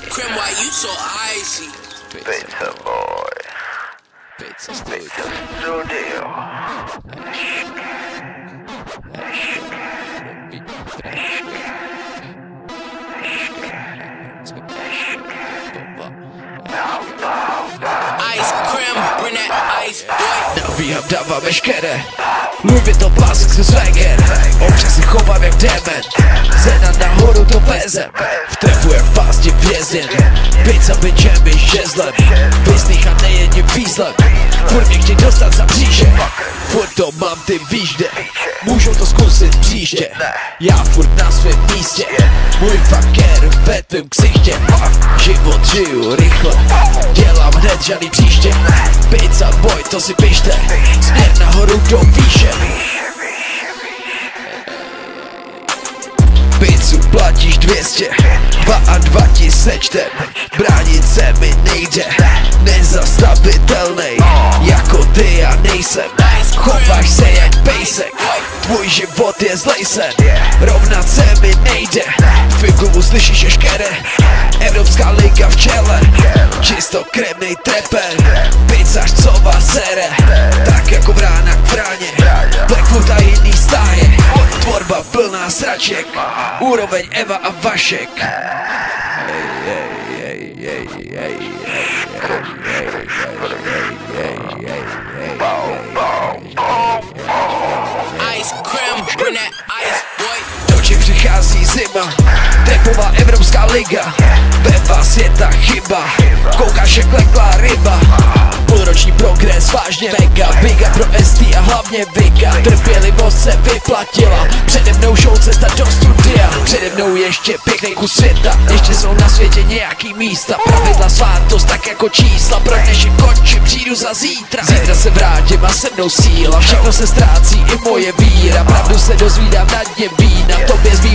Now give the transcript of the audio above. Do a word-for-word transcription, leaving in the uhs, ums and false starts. Crim, why you so icy? Pizza boy. Pizza studio. Ice, Crim, bring that ice, boy. Nový hub dává veškeré. Můj to pásek se swagger. Občas si chovám jak dement. Zena nahoru to vezem. Vtrefujem fásti vězděn. Pizza bitchem i žezlem. Pysných a nejedním pízlem. Furt mě chtěj dostat za bříže. Furt to mám, ty víš kde. Můžou to zkusit příště. Já furt na svém místě. Můj fucker ve tvým ksichtě. Život žiju rychle. Dělám hned žádný příště. Pizza boy, to si pište. Směr nahoru do výše. Pizzu platíš dvě stě, dva a dva ti sečtem. Bránit se mi nejde, nezastavitelnej. Jako ty já nejsem, chováš se jak pejsek. Tvůj život je zlej sen, rovnat se mi nejde. V tvým klubu slyšíš ješkere, Evropská liga v čele. Čistokrevnej treper, pizzař co vás sere. Tak jako vrána k vráně, Blackfoot a jiný stáje. Tvorba plná sraček, úroveň Eva a Vašek. Ice cream, bring that ice boy. Doček přichází zima, trepová Evropská liga. Ve vás je ta chyba, koukáš jak leklá ryba. Půlroční progres, vážně mega. Big up pro S T a hlavně Vika. Trpělivost se vyplatila, přede mnou show cesta do studia. Přede mnou ještě pěkný kus světa, ještě jsou na světě nějaký místa. Pravidla svátost tak jako čísla, pro dnešek končím, přijdu za zítra. Zítra se vrátím a se mnou síla, všechno se ztrácí i moje víra. Pravdu se dozvídám na dně vína, tobě zbývá